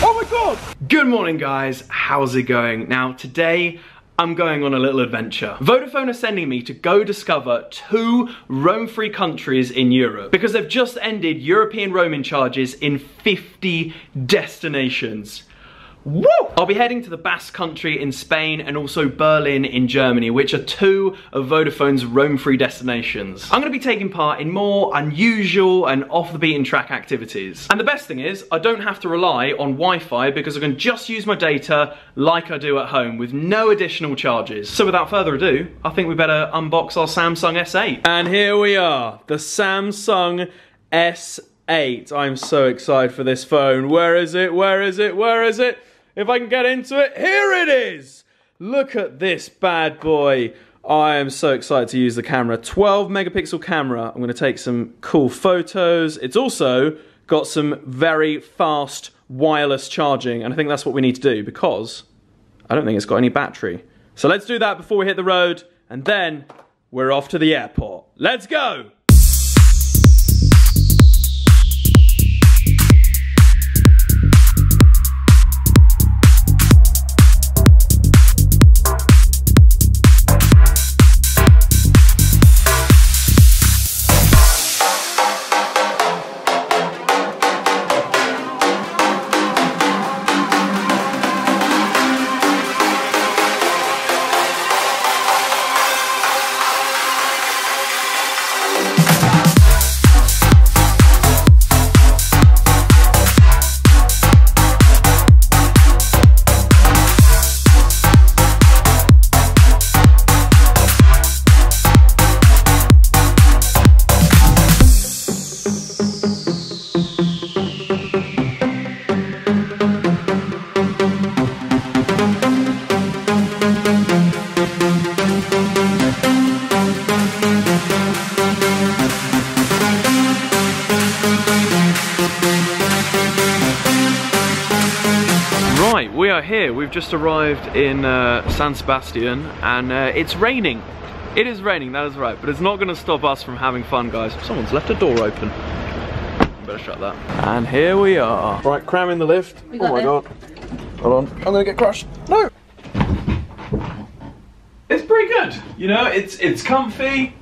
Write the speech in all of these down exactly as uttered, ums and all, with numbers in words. Oh my God! Good morning, guys. How's it going? Now, today, I'm going on a little adventure. Vodafone are sending me to go discover two roam-free countries in Europe because they've just ended European roaming charges in fifty destinations. Woo! I'll be heading to the Basque country in Spain and also Berlin in Germany, which are two of Vodafone's roam-free destinations. I'm gonna be taking part in more unusual and off-the-beaten-track activities. And the best thing is, I don't have to rely on Wi-Fi because I can just use my data like I do at home with no additional charges. So without further ado, I think we better unbox our Samsung S eight. And here we are, the Samsung S eight. I'm so excited for this phone. Where is it? Where is it? Where is it? If I can get into it, here it is! Look at this bad boy. I am so excited to use the camera. twelve megapixel camera. I'm gonna take some cool photos. It's also got some very fast wireless charging, and I think that's what we need to do because I don't think it's got any battery. So let's do that before we hit the road, and then we're off to the airport. Let's go! We are here, we've just arrived in uh, San Sebastian and uh, it's raining. It is raining, that is right, but it's not gonna stop us from having fun, guys. Someone's left a door open. Better shut that. And here we are. Right, cram in the lift. Oh my God. Hold on, I'm gonna get crushed. No! It's pretty good, you know, it's, it's comfy.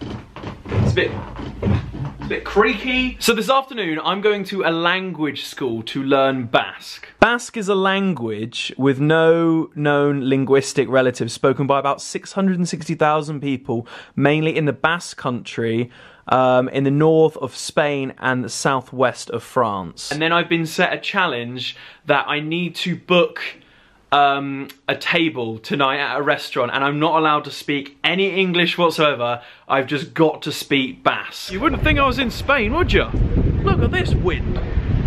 It's a bit... a bit creaky. So this afternoon, I'm going to a language school to learn Basque. Basque is a language with no known linguistic relatives spoken by about six hundred sixty thousand people, mainly in the Basque country, um, in the north of Spain and the southwest of France. And then I've been set a challenge that I need to book Um, a table tonight at a restaurant, and I'm not allowed to speak any English whatsoever. I've just got to speak Basque. You wouldn't think I was in Spain, would you? Look at this wind.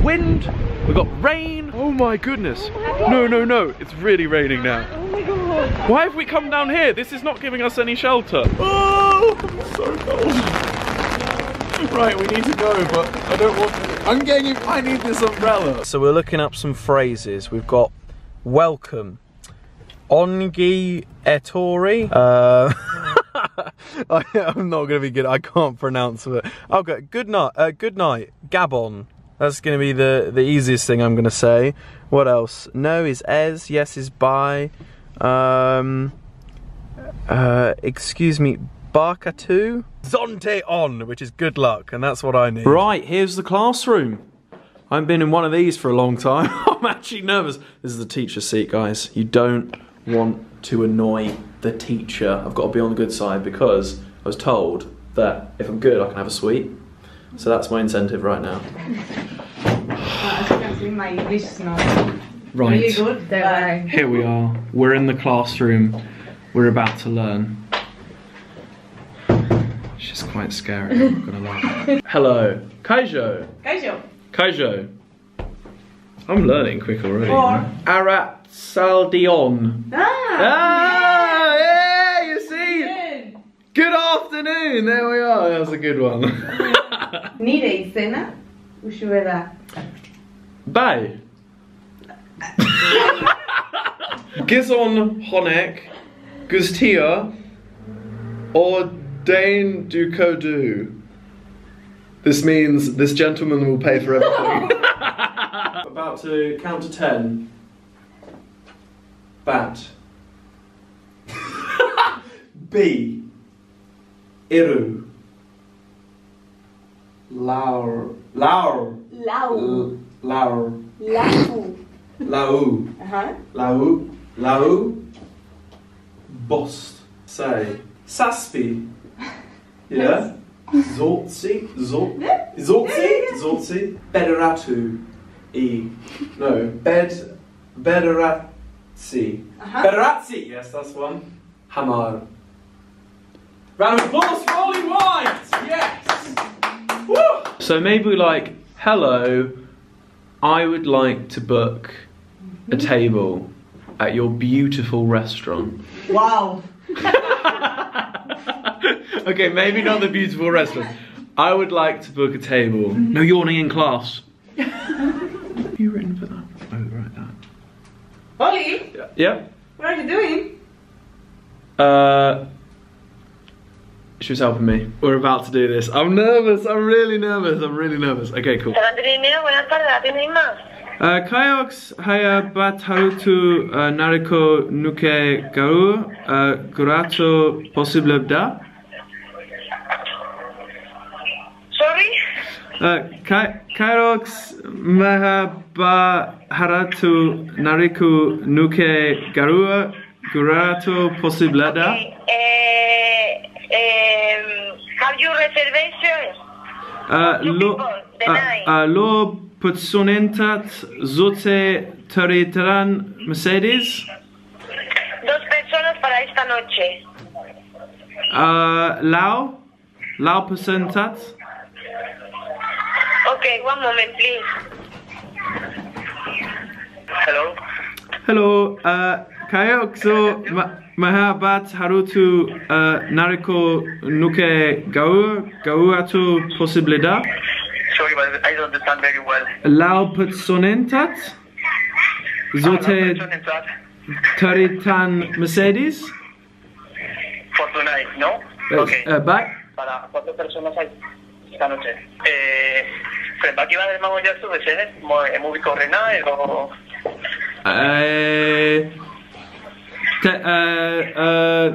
Wind, we've got rain. Oh my goodness. Oh my God. No, no, no, it's really raining now. Oh my God. Why have we come down here? This is not giving us any shelter. Oh, I'm so cold. Right, we need to go, but I don't want to. I'm getting, in, I need this umbrella. So we're looking up some phrases. We've got welcome, ongi etori. Uh, I, I'm not gonna be good. I can't pronounce it. Okay, good night. Uh, good night, Gabon. That's gonna be the the easiest thing I'm gonna say. What else? No is es. Yes is bye. Um, uh, excuse me, barkatu. Zonte on, which is good luck, and that's what I need. Right, here's the classroom. I haven't been in one of these for a long time. I'm actually nervous. This is the teacher's seat, guys. You don't want to annoy the teacher. I've got to be on the good side because I was told that if I'm good, I can have a sweet. So that's my incentive right now. My English is not really good. Here we are. We're in the classroom. We're about to learn. She's quite scary, I'm not gonna lie. Hello. Kaijo. Kaijo. Kaijo. I'm learning quick already. Arat Saldion. Ah! Ah! Yeah, you see? Good. Good afternoon. There we are. That was a good one. Nire cena ushuveda. Bye. Gizon honek gustia ordain du kodu. This means this gentleman will pay for everything. about to count to ten. Bat. B. Iru. Laur. Laur. Laur. Laur. Lau. Lau. Uh-huh. Lau. Lau. Bost. Say. Saspi. Yeah. Zortzi. Zort. Zortzi. Zortzi. Bederatu. E. No. Bed. Bederatzi. Uh-huh. Bederatzi. Yes, that's one. Hamar. Round of applause for Oli White! Yes! Woo! So maybe we like, hello, I would like to book a table at your beautiful restaurant. Wow! Okay, maybe not the beautiful restaurant. I would like to book a table. No yawning in class. Have you written for that? Oh, right, that. Oli? Yeah? What are you doing? Uh... She was helping me. We're about to do this. I'm nervous. I'm really nervous. I'm really nervous. Okay, cool. Kayaks haya batautu nariko nuke garu kurato possible da. Sorry. Kayaks maha baharatu nariku nuke garu kurato possible da. Um, have you reservations? Uh, Two lo, people, the uh, night. Uh, lo personentat zote taritaran Mercedes? Dos personas para esta noche. Uh, Lau? Lau percentat? Okay, one moment, please. Hello? Hello, uh, Kayokso Mahabat Harutu Nariko Nuke Gaur Gauatu Possibleda. Sorry, but I don't understand very well. Lau Personentat Zote Taritan Mercedes? For tonight, no? Okay. Back? Para cuatro personas esta noche. Aquí va a haber mago ya su Mercedes, muy correnada o. Uh, te, uh, uh,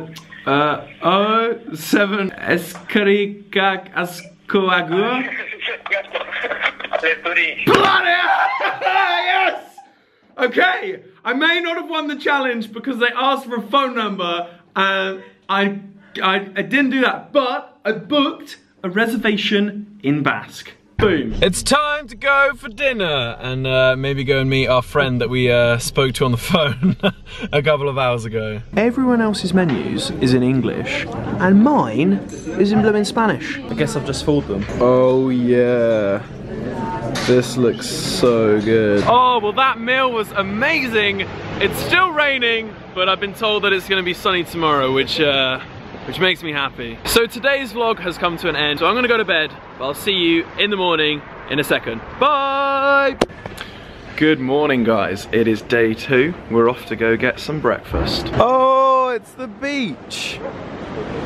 uh, oh, seven Escaricak Ascoagur. Bloody yes! Okay, I may not have won the challenge because they asked for a phone number and I, I, I didn't do that, but I booked a reservation in Basque. Boom. It's time to go for dinner and uh, maybe go and meet our friend that we uh, spoke to on the phone a couple of hours ago. Everyone else's menus is in English and mine is in blooming Spanish. I guess I've just fooled them. Oh yeah, this looks so good. Oh well, that meal was amazing. It's still raining, but I've been told that it's going to be sunny tomorrow, which uh, which makes me happy. So today's vlog has come to an end, so I'm gonna go to bed, but I'll see you in the morning in a second. Bye! Good morning, guys. It is day two. We're off to go get some breakfast. Oh, it's the beach.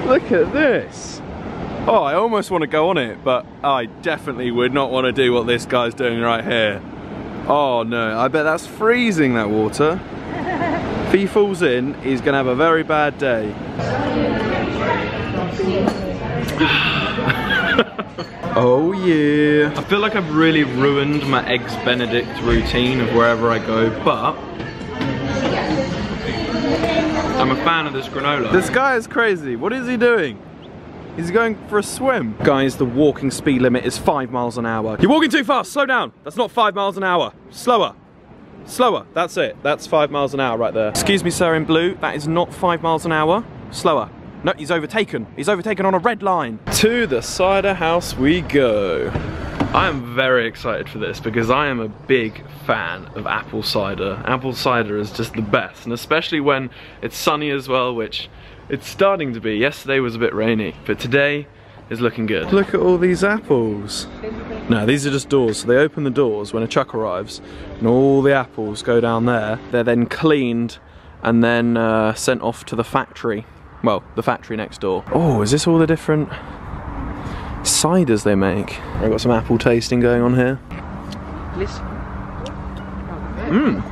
Look at this. Oh, I almost want to go on it, but I definitely would not want to do what this guy's doing right here. Oh no, I bet that's freezing, that water. If he falls in, he's gonna have a very bad day. Oh yeah. I feel like I've really ruined my Eggs Benedict routine of wherever I go, but I'm a fan of this granola. This guy is crazy. What is he doing? He's going for a swim. Guys, the walking speed limit is five miles an hour. You're walking too fast, slow down. That's not five miles an hour, slower. Slower, that's it. That's five miles an hour right there. Excuse me, sir in blue, that is not five miles an hour. Slower. No, he's overtaken. He's overtaken on a red line. To the cider house we go. I am very excited for this because I am a big fan of apple cider. Apple cider is just the best, and especially when it's sunny as well, which it's starting to be. Yesterday was a bit rainy, but today is looking good. Look at all these apples. No, these are just doors, so they open the doors when a truck arrives and all the apples go down there. They're then cleaned and then uh, sent off to the factory. Well, the factory next door. Oh, is this all the different ciders they make? I've got some apple tasting going on here. Please. Mmm.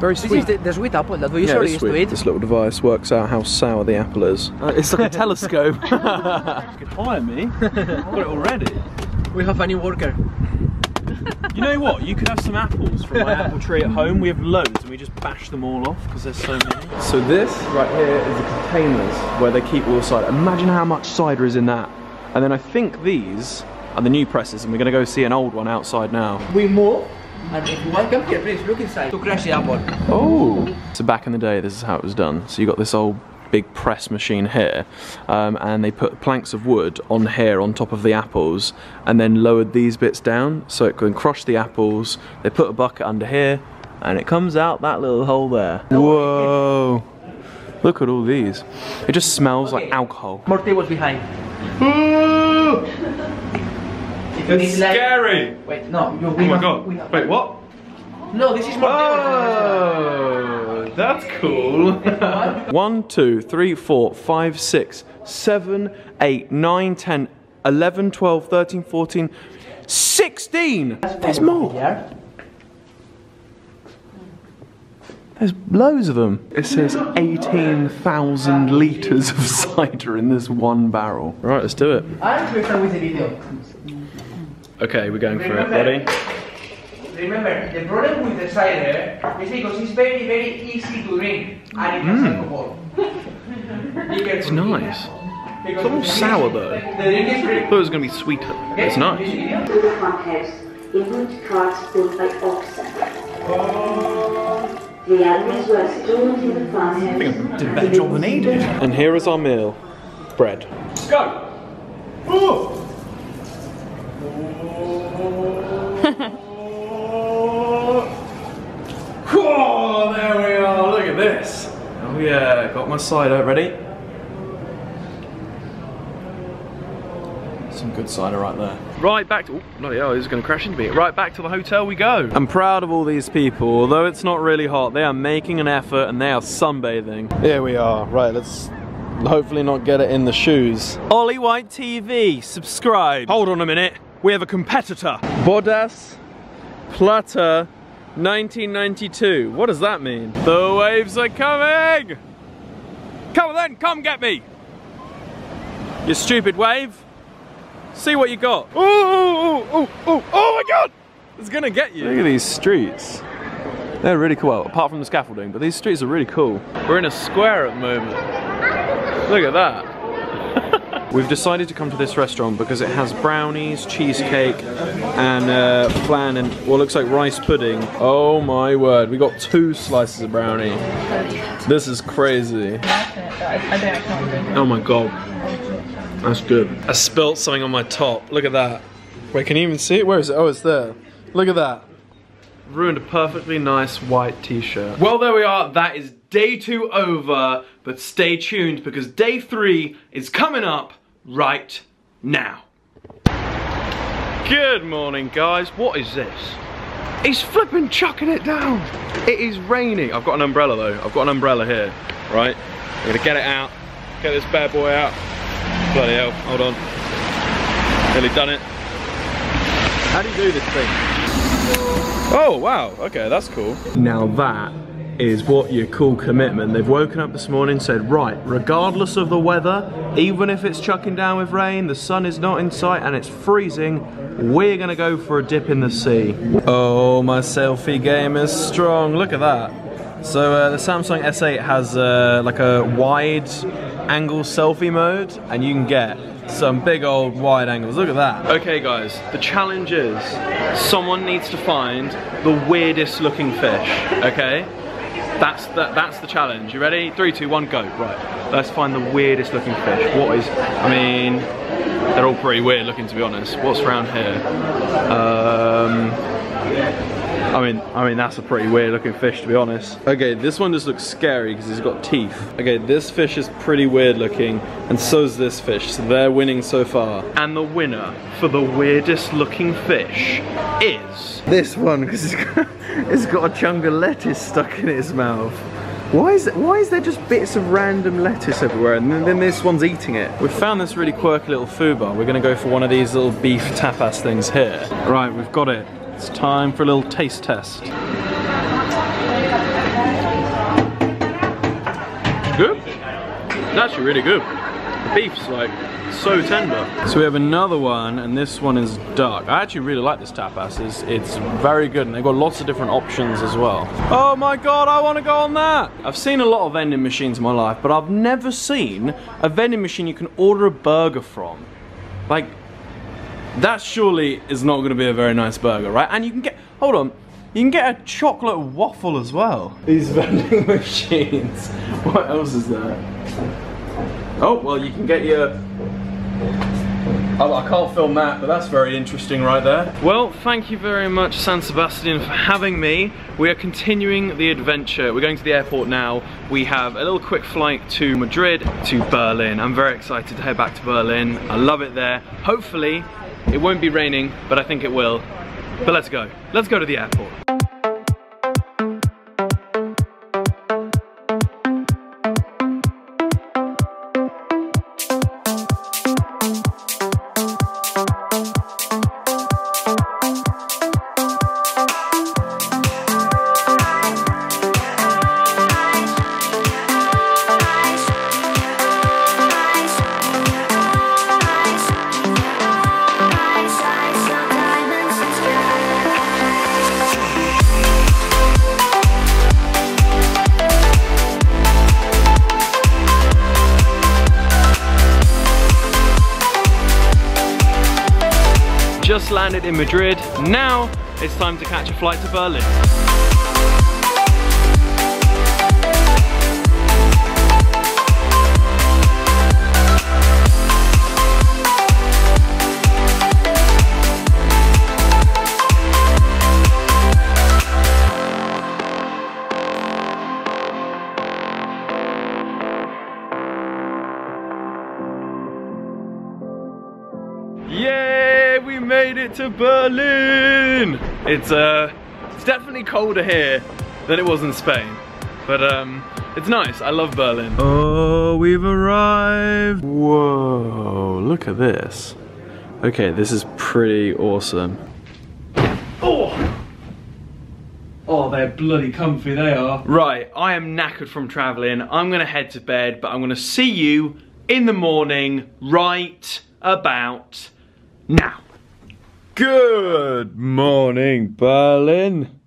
Very sweet. This is the, the sweet apple that we yeah, usually used sweet. to eat. This little device works out how sour the apple is. Uh, it's like a telescope. You could hire me. I've got it already. We have any worker. You know what? You could have some apples from my apple tree at home. We have loads and we just bash them all off because there's so many. So this right here is the containers where they keep all the cider. Imagine how much cider is in that. And then I think these are the new presses and we're going to go see an old one outside now. We move and if you want to come here, please look inside to crash the apple. Oh! So back in the day, this is how it was done. So you got this old big press machine here, um, and they put planks of wood on here on top of the apples and then lowered these bits down so it can crush the apples. They put a bucket under here and it comes out that little hole there. Whoa, look at all these. It just smells okay. like alcohol. Morty was behind. Ooh! It's scary! Like... Wait, no. You're... Oh my god. Have... Wait, what? No, this is Morty. Oh. That's cool. One, two, three, four, five, six, seven, eight, nine, ten, eleven, twelve, thirteen, fourteen, sixteen. There's more. There's loads of them. It says eighteen thousand litres of cider in this one barrel. Right, let's do it. Okay, we're going for it. Ready? Remember, the problem with the cider is because it's very, very easy to drink and it has mm. alcohol. It's nice. It's a little sour though. I thought it was going to be sweeter. It's nice. I think I'm doing a better job than he did. And here is our meal. Bread. Let's go! Ooh. Whoa, there we are, look at this. Oh yeah, got my cider, ready? Some good cider right there. Right back to, oh, bloody hell, this is gonna crash into me. Right back to the hotel we go. I'm proud of all these people, although it's not really hot, they are making an effort and they are sunbathing. Here we are, right, let's hopefully not get it in the shoes. OliWhiteTV, subscribe. Hold on a minute, we have a competitor. Bodas Plata. nineteen ninety-two. What does that mean? The waves are coming! Come on then, come get me! You stupid wave! See what you got! Ooh, ooh, ooh, ooh, oh my god! It's gonna get you! Look at these streets. They're really cool, well, apart from the scaffolding, but these streets are really cool. We're in a square at the moment. Look at that. We've decided to come to this restaurant because it has brownies, cheesecake, and uh, flan, and what looks like rice pudding. Oh my word, we got two slices of brownie. This is crazy. Oh my god, that's good. I spilt something on my top, look at that. Wait, can you even see it? Where is it? Oh, it's there. Look at that. Ruined a perfectly nice white t-shirt. Well, there we are, that is day two over, but stay tuned because day three is coming up right now. Good morning, guys. What is this? It's flipping chucking it down. It is raining. I've got an umbrella though. I've got an umbrella here, right? I'm gonna get it out, get this bad boy out. Bloody hell, hold on. Nearly done it. How do you do this thing? Oh, wow, okay, that's cool. Now that is what you call commitment. They've woken up this morning, said, right, regardless of the weather, even if it's chucking down with rain, the sun is not in sight and it's freezing, we're gonna go for a dip in the sea. Oh, my selfie game is strong, look at that. So uh, the Samsung S eight has uh, like a wide angle selfie mode and you can get some big old wide angles, look at that. Okay guys, the challenge is someone needs to find the weirdest looking fish, okay? That's the, that's the challenge. You ready? Three, two, one, go. Right. Let's find the weirdest looking fish. What is... I mean... They're all pretty weird looking, to be honest. What's around here? Um... I mean, I mean, that's a pretty weird looking fish, to be honest. Okay, this one just looks scary because he's got teeth. Okay, this fish is pretty weird looking, and so's this fish, so they're winning so far. And the winner for the weirdest looking fish is... This one, because it's got, it's got a chunk of lettuce stuck in its mouth. Why is, why is there just bits of random lettuce everywhere and then, then this one's eating it? We've found this really quirky little food bar. We're going to go for one of these little beef tapas things here. Right, we've got it. It's time for a little taste test. good. It's actually really good. The beef's like so tender. So we have another one, and this one is duck. I actually really like this tapas. It's, it's very good, and they've got lots of different options as well. Oh my God, I want to go on that. I've seen a lot of vending machines in my life, but I've never seen a vending machine you can order a burger from. Like, that surely is not going to be a very nice burger, right? And you can get, hold on, you can get a chocolate waffle as well. These vending machines. What else is there? Oh, well, you can get your... Oh, I can't film that, but that's very interesting right there. Well, thank you very much, San Sebastian, for having me. We are continuing the adventure. We're going to the airport now. We have a little quick flight to Madrid, to Berlin. I'm very excited to head back to Berlin. I love it there. Hopefully, it won't be raining, but I think it will. But let's go. Let's go to the airport. Just landed in Madrid. Now it's time to catch a flight to Berlin. To Berlin! It's uh, it's definitely colder here than it was in Spain, but um, it's nice. I love Berlin. Oh, we've arrived! Whoa, look at this. Okay, this is pretty awesome. Oh! Oh, they're bloody comfy, they are. Right, I am knackered from traveling. I'm gonna head to bed, but I'm gonna see you in the morning right about now. Good morning, Berlin.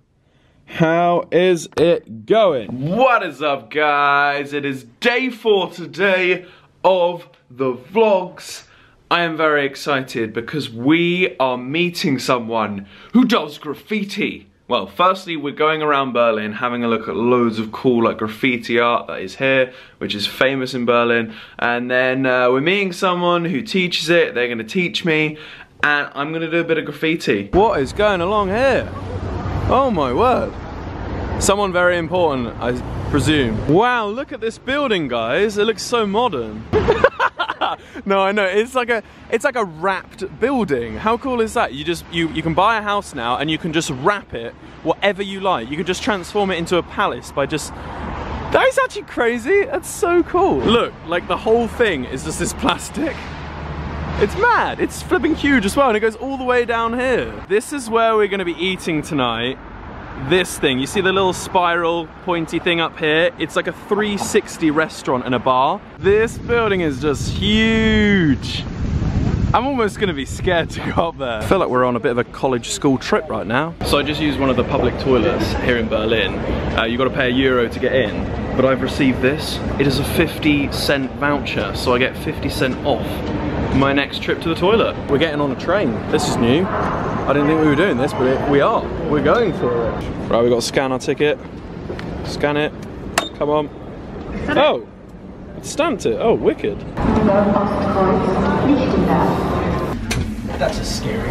How is it going? What is up, guys? It is day four today of the vlogs. I am very excited because we are meeting someone who does graffiti. Well, firstly, we're going around Berlin, having a look at loads of cool like graffiti art that is here, which is famous in Berlin. And then uh, we're meeting someone who teaches it. They're gonna teach me. And I'm gonna do a bit of graffiti. What is going along here? Oh my word. Someone very important, I presume. Wow, look at this building, guys. It looks so modern. No, I know, it's like a it's like a wrapped building. How cool is that? You just you, you can buy a house now and you can just wrap it whatever you like. You can just transform it into a palace by just... That is actually crazy. That's so cool. Look, like the whole thing is just this plastic. It's mad, it's flipping huge as well, and it goes all the way down here. This is where we're gonna be eating tonight. This thing, you see the little spiral pointy thing up here? It's like a three sixty restaurant and a bar. This building is just huge. I'm almost gonna be scared to go up there. I feel like we're on a bit of a college school trip right now. So I just used one of the public toilets here in Berlin. Uh, you've got to pay a euro to get in, but I've received this. It is a fifty cent voucher, so I get fifty cent off my next trip to the toilet. We're getting on a train. This is new. I didn't think we were doing this, but it, we are. We're going for it. Right, we've got to scan our ticket. Scan it. Come on. Oh, it stamped it. Oh, wicked. That's just scary.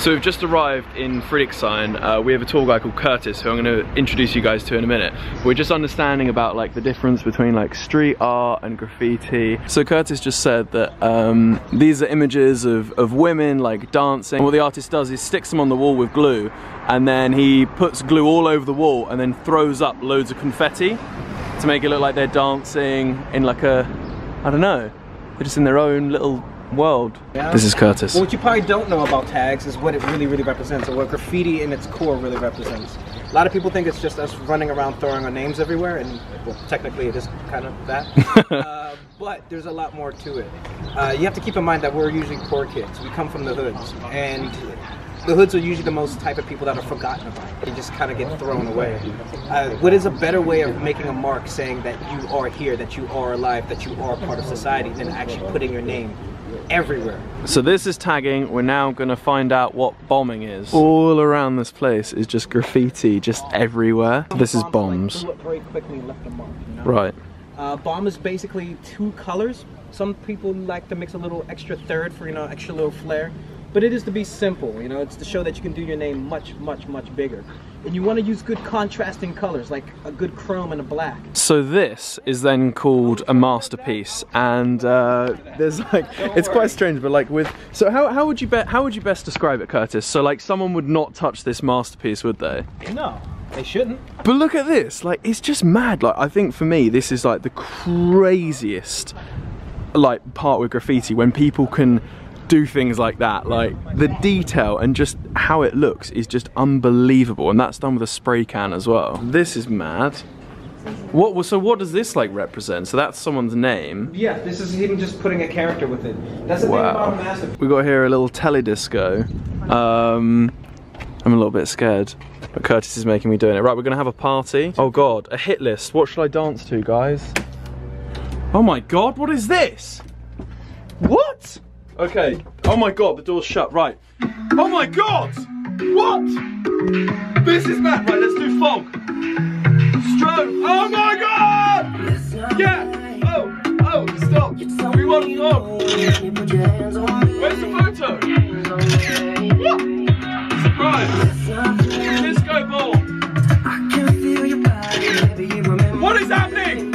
So we've just arrived in Friedrichshain. Uh, we have a tour guy called Curtis, who I'm going to introduce you guys to in a minute. We're just understanding about like the difference between like street art and graffiti. So Curtis just said that um, these are images of, of women like dancing. What the artist does is sticks them on the wall with glue, and then he puts glue all over the wall and then throws up loads of confetti to make it look like they're dancing in like a, I don't know, they're just in their own little world. Yeah. This is Curtis. Well, what you probably don't know about tags is what it really, really represents, or what graffiti in its core really represents. A lot of people think it's just us running around throwing our names everywhere, and well, technically it is kind of that. uh, but there's a lot more to it. Uh, you have to keep in mind that we're usually poor kids. We come from the hoods, and the hoods are usually the most type of people that are forgotten about. They just kind of get thrown away. Uh, what is a better way of making a mark, saying that you are here, that you are alive, that you are part of society, than actually putting your name everywhere? So this is tagging. We're now going to find out what bombing is. All around this place is just graffiti, just everywhere. This is bombs. Right. Uh, bomb is basically two colors. Some people like to mix a little extra third for, you know, extra little flair. But it is to be simple, you know, it's to show that you can do your name much, much, much bigger. And you want to use good contrasting colors, like a good chrome and a black. So this is then called a masterpiece, and uh, there's like, it's quite strange, but like with, so how, how would you be, how would you best describe it, Curtis? So like someone would not touch this masterpiece, would they? No. They shouldn't. But look at this, like it's just mad. Like I think for me, this is like the craziest like part with graffiti, when people can do things like that. Like the detail and just how it looks is just unbelievable, and that's done with a spray can as well. This is mad. What was, so what does this like represent? So that's someone's name. Yeah, this is even just putting a character with it. That's the wow. thing about massive. We got here a little teledisco. Um, I'm a little bit scared, but Curtis is making me doing it. Right, we're gonna have a party. Oh God, a hit list. What should I dance to, guys? Oh my God, what is this? What? Okay, oh my God, the door's shut, right. Oh my God, what? This is mad, right, let's do fog. Strobe, oh my God! Yeah, oh, oh, stop. We want fog. Where's the photo? What? Surprise, disco ball. What is happening?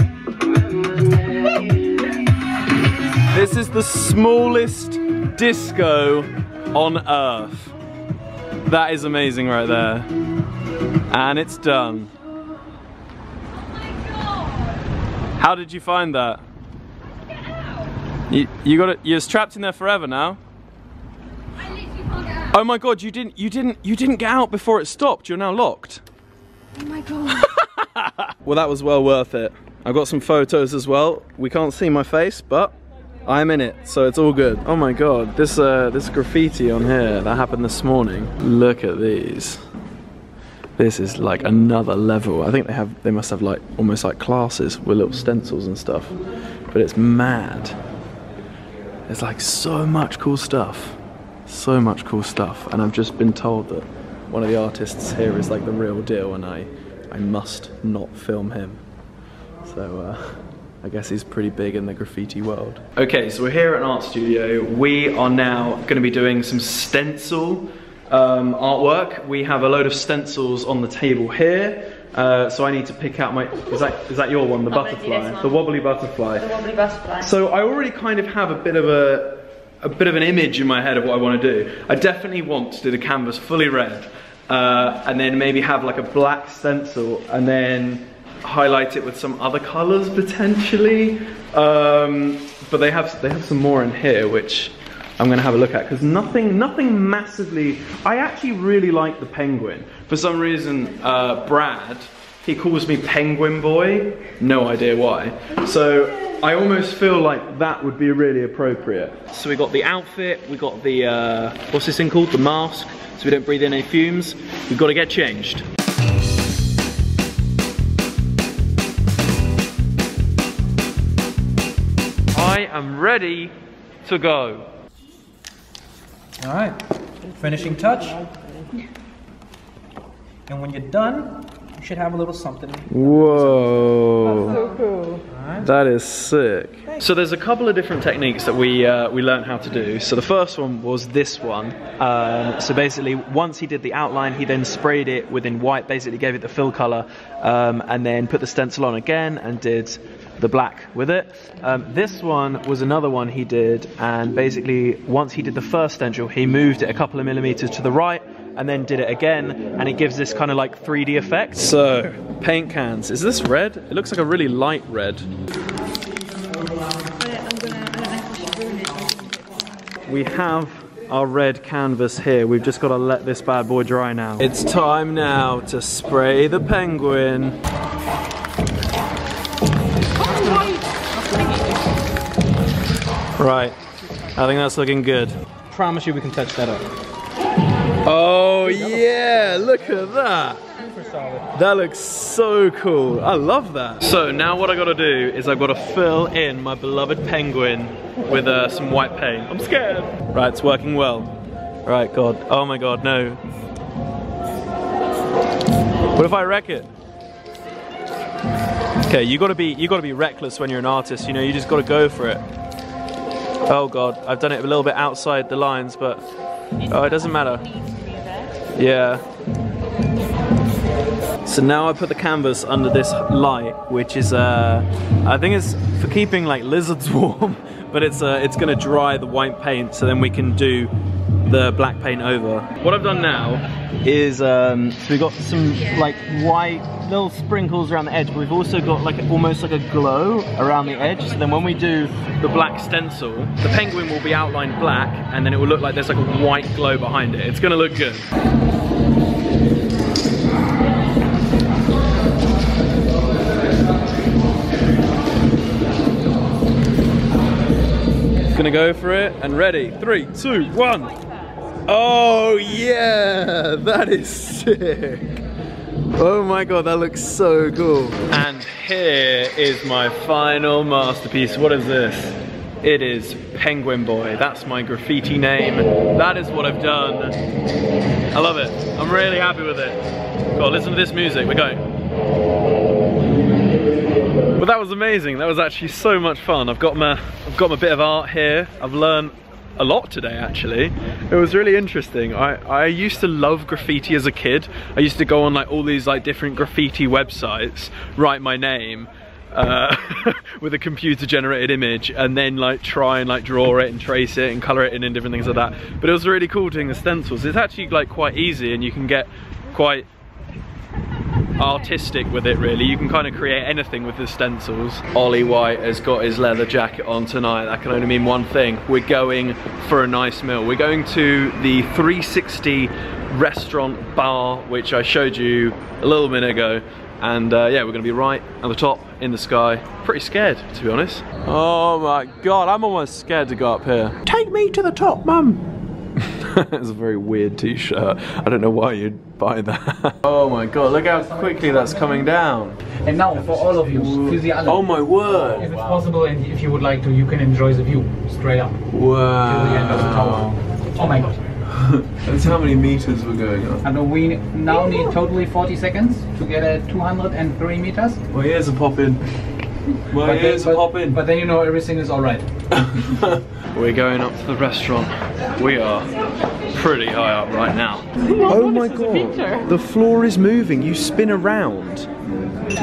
This is the smallest disco on earth. That is amazing right there. And it's done. Oh my God. How did you find that? Get out. You, you got it, you're trapped in there forever now. I literally can't get out. Oh my God, you didn't you didn't you didn't get out before it stopped. You're now locked. Oh my God. Well, that was well worth it. I've got some photos as well. We can't see my face, but I'm in it, so it's all good. Oh my God, this uh, this graffiti on here that happened this morning. Look at these. This is like another level. I think they have, they must have like almost like classes with little stencils and stuff. But it's mad. It's like so much cool stuff, so much cool stuff. And I've just been told that one of the artists here is like the real deal, and I, I must not film him. So. Uh, I guess he's pretty big in the graffiti world. Okay, so we're here at an art studio. We are now gonna be doing some stencil um, artwork. We have a load of stencils on the table here. Uh, so I need to pick out my, is that, is that your one, the I'm butterfly? One. The wobbly butterfly. The wobbly butterfly. So I already kind of have a bit of a, a bit of an image in my head of what I wanna do. I definitely want to do the canvas fully red, uh, and then maybe have like a black stencil, and then highlight it with some other colors potentially, um, but they have they have some more in here which I'm gonna have a look at, because nothing nothing massively. I actually really like the penguin for some reason. uh, Brad, he calls me Penguin Boy, no idea why, so I almost feel like that would be really appropriate. So we got the outfit, we got the uh, what's this thing called, the mask, so we don't breathe in any fumes. We've got to get changed. I am ready to go. All right, finishing touch. And when you're done, you should have a little something. Whoa. That's so cool. Right. That is sick. So there's a couple of different techniques that we, uh, we learned how to do. So the first one was this one. Um, so basically, once he did the outline, he then sprayed it within white, basically gave it the fill color, um, and then put the stencil on again and did the black with it. Um, this one was another one he did, and basically once he did the first stencil, he moved it a couple of millimeters to the right and then did it again, and it gives this kind of like three D effect. So, paint cans. Is this red? It looks like a really light red. We have our red canvas here. We've just got to let this bad boy dry now. It's time now to spray the penguin. Right, I think that's looking good. Promise you we can touch that up. Oh yeah, look at that. That looks so cool. I love that. So now what I gotta do is I've gotta fill in my beloved penguin with uh, some white paint. I'm scared. Right, it's working well. Right, God. Oh my God, no. What if I wreck it? Okay, you gotta be you gotta be reckless when you're an artist. You know, you just gotta go for it. Oh God, I've done it a little bit outside the lines, but oh, it doesn't matter. Yeah. So now I put the canvas under this light, which is, uh, I think it's for keeping like lizards warm, but it's uh, it's gonna dry the white paint, so then we can do the black paint over. What I've done now is, um, so we've got some like white little sprinkles around the edge, but we've also got like almost like a glow around the edge, so then when we do the black stencil, the penguin will be outlined black, and then it will look like there's like a white glow behind it. It's gonna look good. Gonna go for it and ready. Three, two, one. Oh yeah, that is sick. Oh my God, that looks so cool. And here is my final masterpiece. What is this? It is Penguin Boy. That's my graffiti name. That is what I've done. I love it. I'm really happy with it. God, listen to this music. We're going. Well, that was amazing. That was actually so much fun. I've got my, I've got my bit of art here. I've learned a lot today, actually. It was really interesting. I, I used to love graffiti as a kid. I used to go on like all these like different graffiti websites, write my name uh, with a computer generated image, and then like try and like draw it and trace it and color it in and different things like that. But it was really cool doing the stencils. It's actually like quite easy, and you can get quite artistic with it, really. You can kind of create anything with the stencils. Ollie White has got his leather jacket on tonight. That can only mean one thing. We're going for a nice meal. We're going to the three sixty restaurant bar, which I showed you a little minute ago. And uh, yeah, we're gonna be right at the top in the sky. Pretty scared, to be honest. Oh my God, I'm almost scared to go up here. Take me to the top, Mum. It's a very weird t-shirt. I don't know why you'd buy that. Oh my God, look how quickly that's coming down. And now for all of you, oh my word. If it's possible and if you would like to, you can enjoy the view straight up. Wow. To the end of the tower. Oh my God. That's how many meters we're going up. And we now need totally forty seconds to get at two hundred three meters. My ears are popping. My but ears then, are but, popping. But then you know everything is alright. We're going up to the restaurant. We are pretty high up right now. Oh my God, the floor is moving. You spin around.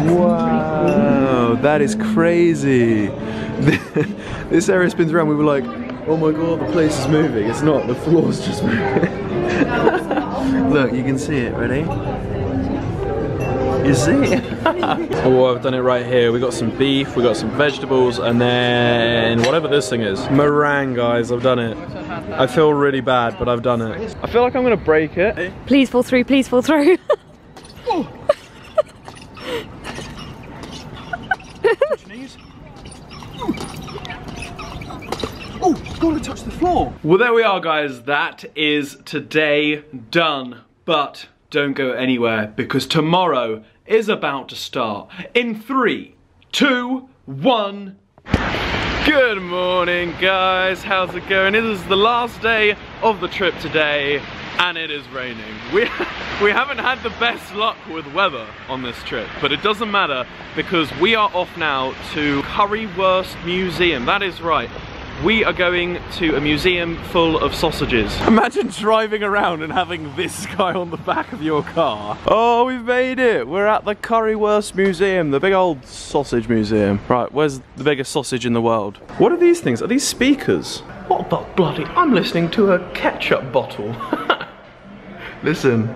Wow, that is crazy. This area spins around. We were like, oh my God, the place is moving. It's not, the floor's just moving. Look, you can see it, ready? You see? Oh, I've done it right here. We got some beef, we got some vegetables, and then whatever this thing is. Meringue, guys, I've done it. I feel really bad, but I've done it. I feel like I'm gonna break it. Please fall through, please fall through. Oh, gotta touch the floor. Well, there we are, guys. That is today done, but don't go anywhere, because tomorrow is about to start. In three, two, one. Good morning, guys. How's it going? This is the last day of the trip today, and it is raining. We, we haven't had the best luck with weather on this trip, but it doesn't matter, because we are off now to Currywurst Museum. That is right. We are going to a museum full of sausages. Imagine driving around and having this guy on the back of your car. Oh, we've made it. We're at the Currywurst Museum, the big old sausage museum. Right, where's the biggest sausage in the world? What are these things? Are these speakers? What the bloody? I'm listening to a ketchup bottle. Listen.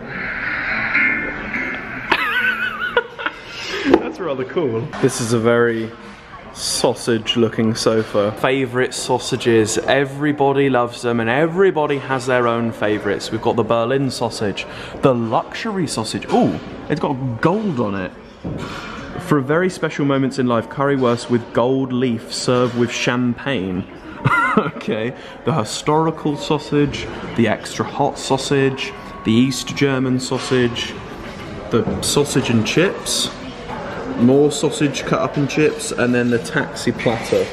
That's rather cool. This is a very sausage looking sofa. Favorite sausages, everybody loves them and everybody has their own favorites. We've got the Berlin sausage, the luxury sausage. Oh, it's got gold on it. For very special moments in life, currywurst with gold leaf served with champagne. Okay, the historical sausage, the extra hot sausage, the East German sausage, the sausage and chips, more sausage cut up in chips, and then the taxi platter.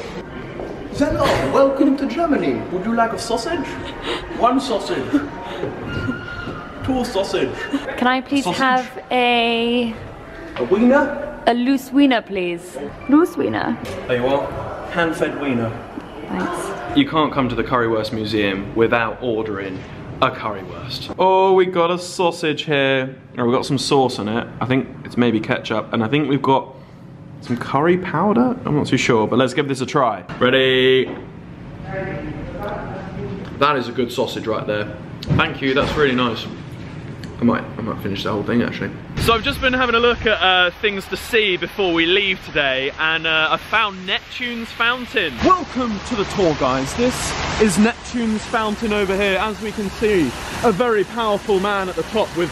Hello, welcome to Germany. Would you like a sausage? One sausage. Two sausage. Can I please sausage? have a... A wiener? A loose wiener, please. Loose wiener. There you are. Hand-fed wiener. Thanks. You can't come to the Currywurst Museum without ordering a currywurst. Oh, we got a sausage here. Oh, we got some sauce on it. I think it's maybe ketchup, and I think we've got some curry powder? I'm not too sure, but let's give this a try. Ready? That is a good sausage right there. Thank you, that's really nice. I might, I might finish the whole thing actually. So I've just been having a look at uh, things to see before we leave today, and uh, I found Neptune's Fountain. Welcome to the tour, guys. This is Neptune's Fountain over here. As we can see, a very powerful man at the top with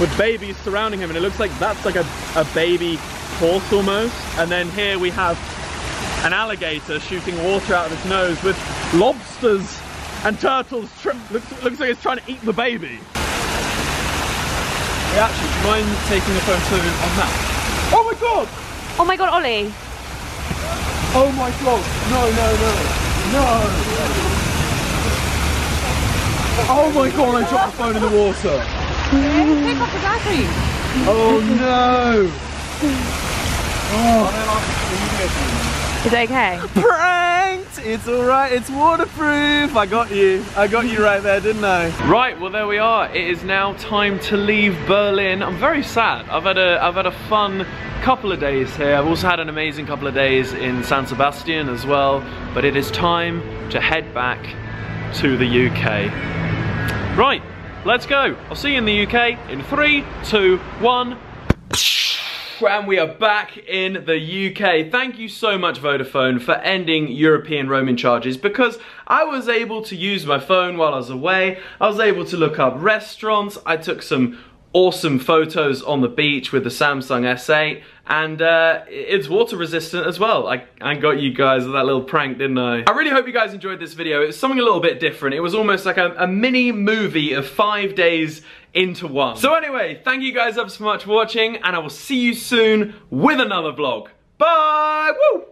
with babies surrounding him, and it looks like that's like a, a baby horse almost. And then here we have an alligator shooting water out of its nose with lobsters and turtles. Looks, looks like it's trying to eat the baby. Hey, actually, do you mind taking a photo on that? Oh my god! Oh my god, Ollie! Oh my god! No, no, no! No! Oh my god, I dropped the phone in the water! Pick up the battery! Oh no! Oh. Is it okay? Pranked! It's alright, it's waterproof! I got you, I got you right there, didn't I? Right, well there we are. It is now time to leave Berlin. I'm very sad. I've had a, I've had a fun couple of days here. I've also had an amazing couple of days in San Sebastian as well. But it is time to head back to the U K. Right, let's go. I'll see you in the U K in three, two, one. And we are back in the U K. Thank you so much, Vodafone, for ending European roaming charges, because I was able to use my phone while I was away. I was able to look up restaurants. I took some awesome photos on the beach with the Samsung S eight, and uh, it's water resistant as well. I, I got you guys with that little prank, didn't I? I really hope you guys enjoyed this video. It was something a little bit different. It was almost like a, a mini movie of five days into one. So anyway, thank you guys ever so much for watching, and I will see you soon with another vlog. Bye! Woo!